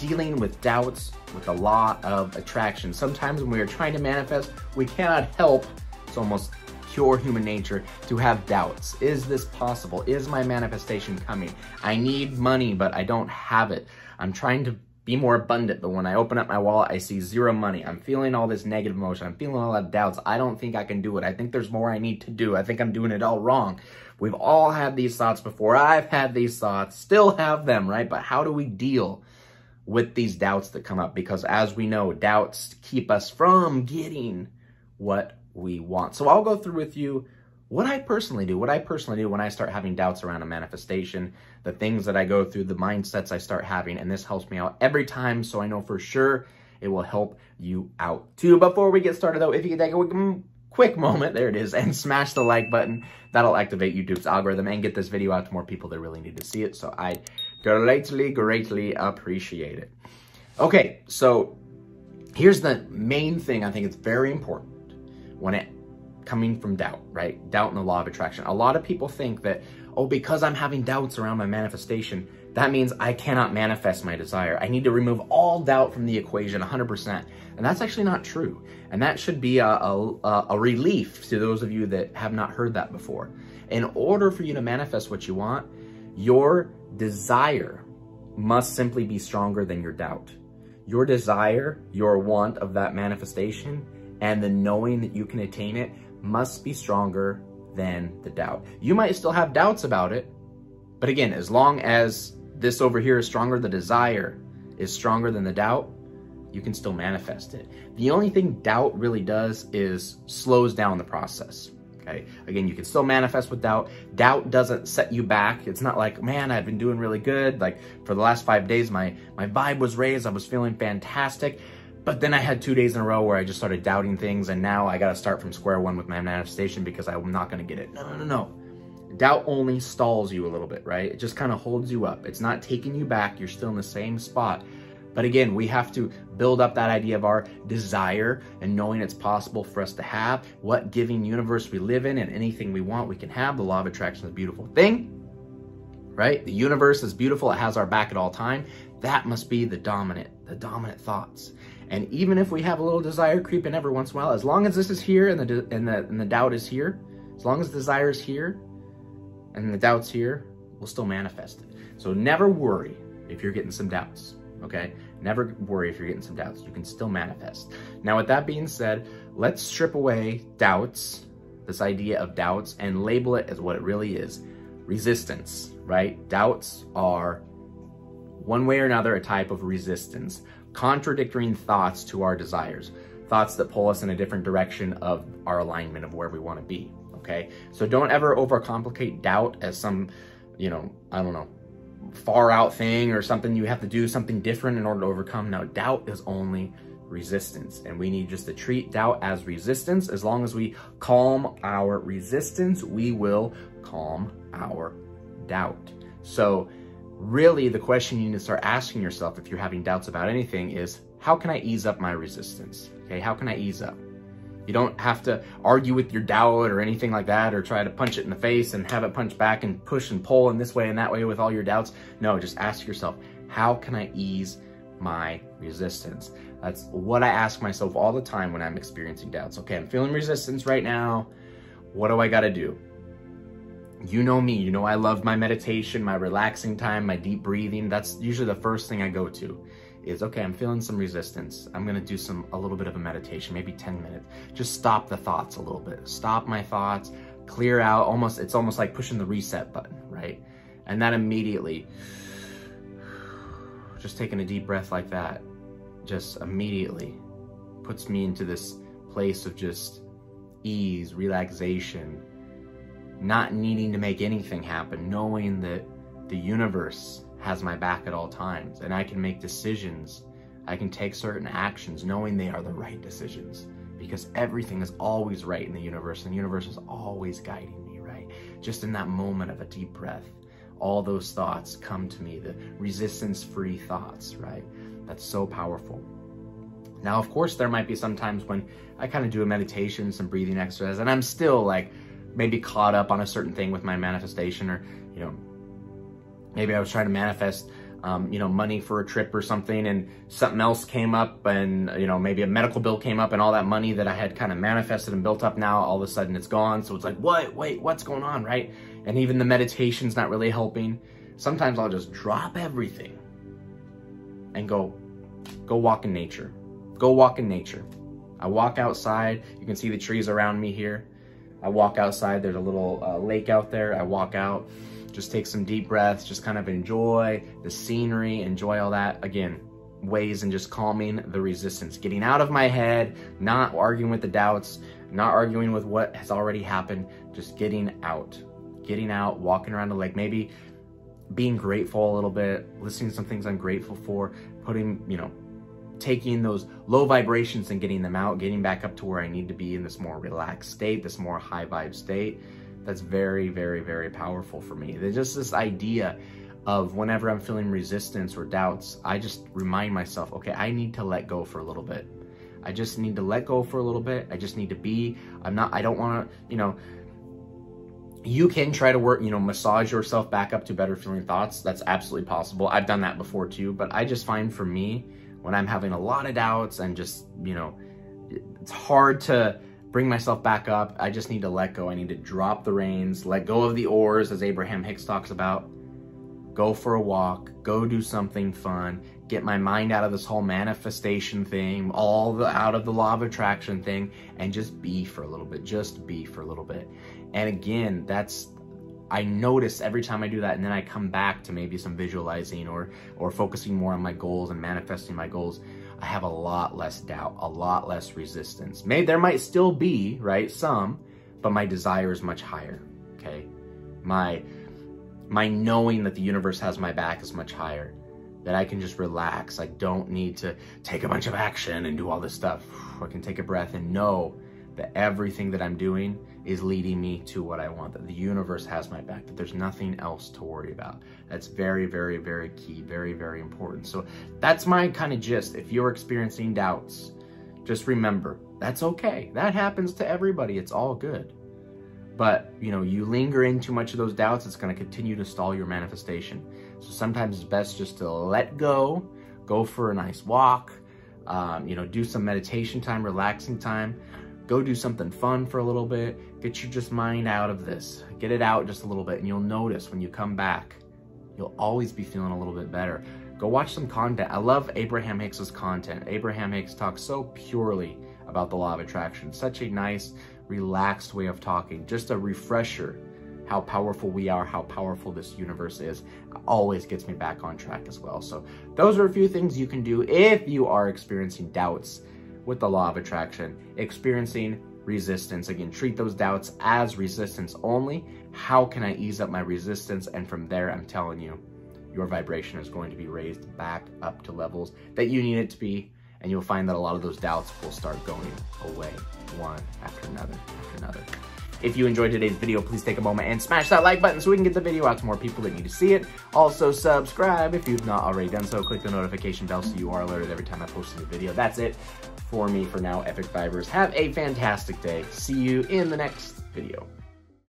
dealing with doubts with the law of attraction. Sometimes when we are trying to manifest, we cannot help, it's almost pure human nature, to have doubts. Is this possible? Is my manifestation coming? I need money, but I don't have it. I'm trying to be more abundant, but when I open up my wallet, I see zero money. I'm feeling all this negative emotion. I'm feeling all that doubts. I don't think I can do it. I think there's more I need to do. I think I'm doing it all wrong. We've all had these thoughts before. I've had these thoughts, still have them, right? But how do we deal with these doubts that come up? Because as we know, doubts keep us from getting what we want. So I'll go through with you what I personally do when I start having doubts around a manifestation, the things that I go through, the mindsets I start having, and this helps me out every time, so I know for sure it will help you out too. Before we get started though, if you could take a quick moment, there it is, and smash the like button, that'll activate YouTube's algorithm and get this video out to more people that really need to see it, so I greatly, greatly appreciate it. Okay, so here's the main thing I think it's very important when it coming from doubt, right? Doubt in the law of attraction. A lot of people think that, oh, because I'm having doubts around my manifestation, that means I cannot manifest my desire. I need to remove all doubt from the equation 100%. And that's actually not true. And that should be a relief to those of you that have not heard that before. In order for you to manifest what you want, your desire must simply be stronger than your doubt. Your desire, your want of that manifestation, and the knowing that you can attain it must be stronger than the doubt. You might still have doubts about it, but again, as long as this over here is stronger, the desire is stronger than the doubt, you can still manifest it. The only thing doubt really does is slows down the process, okay? Again, you can still manifest with doubt. Doubt doesn't set you back. It's not like, man, I've been doing really good. Like for the last 5 days, my vibe was raised. I was feeling fantastic. But then I had 2 days in a row where I just started doubting things, and now I got to start from square one with my manifestation because I'm not going to get it. No, no, no, no. Doubt only stalls you a little bit, right? It just kind of holds you up. It's not taking you back. You're still in the same spot. But again, we have to build up that idea of our desire and knowing it's possible for us to have what giving universe we live in, and anything we want, we can have. The law of attraction is a beautiful thing, right? The universe is beautiful. It has our back at all time. That must be the dominant thoughts. And even if we have a little desire creep in every once in a while, as long as this is here and the doubt is here, as long as the desire is here and the doubt's here, we'll still manifest it. So never worry if you're getting some doubts, okay? Never worry if you're getting some doubts. You can still manifest. Now, with that being said, let's strip away doubts, this idea of doubts, and label it as what it really is, resistance, right? Doubts are, one way or another, a type of resistance. Contradicting thoughts to our desires, thoughts that pull us in a different direction of our alignment of where we want to be, okay? So don't ever overcomplicate doubt as some, you know, I don't know, far out thing or something you have to do something different in order to overcome. No, doubt is only resistance, and we need just to treat doubt as resistance. As long as we calm our resistance, we will calm our doubt. So really, the question you need to start asking yourself if you're having doubts about anything is, how can I ease up my resistance? Okay, how can I ease up? You don't have to argue with your doubt or anything like that, or try to punch it in the face and have it punch back and push and pull in this way and that way with all your doubts. No, just ask yourself, how can I ease my resistance? That's what I ask myself all the time when I'm experiencing doubts. Okay, I'm feeling resistance right now. What do I got to do? You know me, you know I love my meditation, my relaxing time, my deep breathing. That's usually the first thing I go to is, okay, I'm feeling some resistance. I'm gonna do a little bit of a meditation, maybe 10 minutes. Just stop the thoughts a little bit. Stop my thoughts, clear out. It's almost like pushing the reset button, right? And that immediately, just taking a deep breath like that, just immediately puts me into this place of just ease, relaxation, not needing to make anything happen, knowing that the universe has my back at all times, and I can make decisions, I can take certain actions, knowing they are the right decisions, because everything is always right in the universe, and the universe is always guiding me, right? Just in that moment of a deep breath, all those thoughts come to me, the resistance-free thoughts, right? That's so powerful. Now, of course, there might be some times when I kind of do a meditation, some breathing exercise, and I'm still like, maybe caught up on a certain thing with my manifestation, or, you know, maybe I was trying to manifest money for a trip or something, and something else came up, and, maybe a medical bill came up, and all that money that I had kind of manifested and built up, now all of a sudden it's gone. So it's like, what, wait, what's going on, right? And even the meditation's not really helping. Sometimes I'll just drop everything and go walk in nature. Go walk in nature. I walk outside. You can see the trees around me here. I walk outside. There's a little lake out there. I walk out, just take some deep breaths, just kind of enjoy the scenery, enjoy all that. Again, ways in just calming the resistance, getting out of my head, not arguing with the doubts, not arguing with what has already happened, just getting out, walking around the lake, maybe being grateful a little bit, listening to some things I'm grateful for, putting, taking those low vibrations and getting them out, getting back up to where I need to be in this more relaxed state, this more high vibe state. That's very, very, very powerful for me. There's just this idea of whenever I'm feeling resistance or doubts, I just remind myself, okay, I need to let go for a little bit. I just need to let go for a little bit. I just need to be, I don't want to, you can try to work, massage yourself back up to better feeling thoughts. That's absolutely possible. I've done that before too, but I just find for me, when I'm having a lot of doubts and just, it's hard to bring myself back up, I just need to let go. I need to drop the reins, let go of the oars, as Abraham Hicks talks about. Go for a walk, go do something fun, get my mind out of this whole manifestation thing, out of the law of attraction thing, and just be for a little bit, And again, I notice every time I do that, and then I come back to maybe some visualizing or focusing more on my goals and manifesting my goals, I have a lot less doubt, a lot less resistance. Maybe there might still be, right, some, but my desire is much higher, okay? My knowing that the universe has my back is much higher, that I can just relax. I don't need to take a bunch of action and do all this stuff. I can take a breath and know that everything that I'm doing is leading me to what I want, that the universe has my back, that there's nothing else to worry about. That's very, very, very key, very, very important. So that's my kind of gist. If you're experiencing doubts, just remember, that's okay. That happens to everybody. It's all good. But, you linger in too much of those doubts, it's going to continue to stall your manifestation. So sometimes it's best just to let go, go for a nice walk, do some meditation time, relaxing time. Go do something fun for a little bit. Get your just mind out of this. Get it out just a little bit, and you'll notice when you come back, you'll always be feeling a little bit better. Go watch some content. I love Abraham Hicks's content. Abraham Hicks talks so purely about the law of attraction. Such a nice, relaxed way of talking. Just a refresher, how powerful we are, how powerful this universe is. It always gets me back on track as well. So those are a few things you can do if you are experiencing doubts with the law of attraction, experiencing resistance. Again, treat those doubts as resistance only. How can I ease up my resistance? And from there, I'm telling you, your vibration is going to be raised back up to levels that you need it to be. And you'll find that a lot of those doubts will start going away, one after another, If you enjoyed today's video, please take a moment and smash that like button so we can get the video out to more people that need to see it. Also, subscribe if you've not already done so. Click the notification bell so you are alerted every time I post a new video. That's it for me for now, Epic Vibers. Have a fantastic day. See you in the next video.